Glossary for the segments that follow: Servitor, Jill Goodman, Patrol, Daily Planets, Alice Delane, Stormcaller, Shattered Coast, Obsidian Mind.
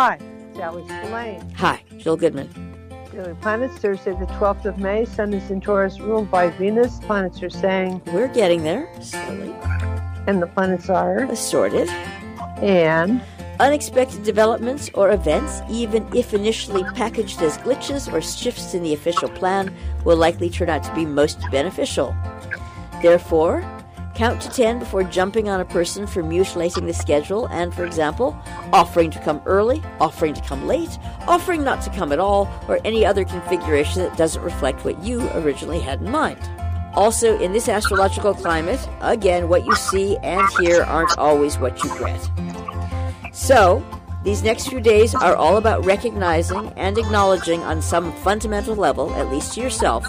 Hi, it's Alice Delane. Hi, Jill Goodman. Daily Planets, Thursday the 12th of May. Sun is in Taurus, ruled by Venus. Planets are saying... We're getting there, slowly. And the planets are... Assorted. And... Unexpected developments or events, even if initially packaged as glitches or shifts in the official plan, will likely turn out to be most beneficial. Therefore, count to 10 before jumping on a person for mutilating the schedule and, for example, offering to come early, offering to come late, offering not to come at all, or any other configuration that doesn't reflect what you originally had in mind. Also, in this astrological climate, again, what you see and hear aren't always what you get. So, these next few days are all about recognizing and acknowledging on some fundamental level, at least to yourself,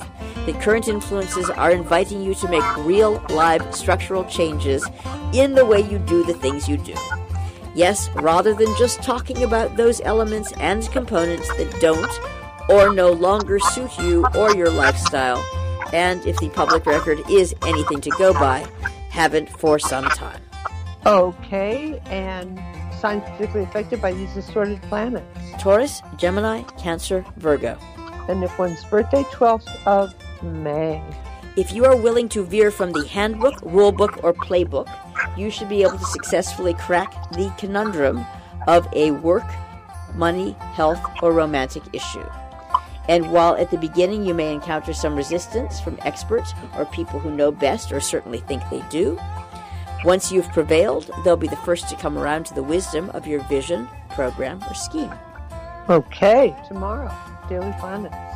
that current influences are inviting you to make real, live, structural changes in the way you do the things you do. Yes, rather than just talking about those elements and components that don't or no longer suit you or your lifestyle, and if the public record is anything to go by, haven't for some time. Okay, and... signs particularly affected by these assorted planets: Taurus, Gemini, Cancer, Virgo. And if one's birthday, 12th of May. If you are willing to veer from the handbook, rulebook, or playbook, you should be able to successfully crack the conundrum of a work, money, health, or romantic issue. And while at the beginning you may encounter some resistance from experts or people who know best or certainly think they do, once you've prevailed, they'll be the first to come around to the wisdom of your vision, program, or scheme. Okay, tomorrow, Daily Planets.